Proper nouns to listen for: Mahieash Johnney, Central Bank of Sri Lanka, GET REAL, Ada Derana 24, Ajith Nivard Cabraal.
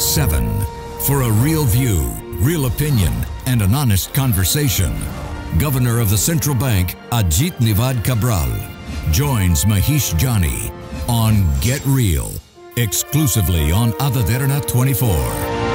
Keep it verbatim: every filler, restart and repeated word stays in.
seven. For a real view, real opinion, and an honest conversation, Governor of the Central Bank, Ajith Nivard Cabraal, joins Mahieash Johnney on Get Real, exclusively on AdaDerana twenty-four.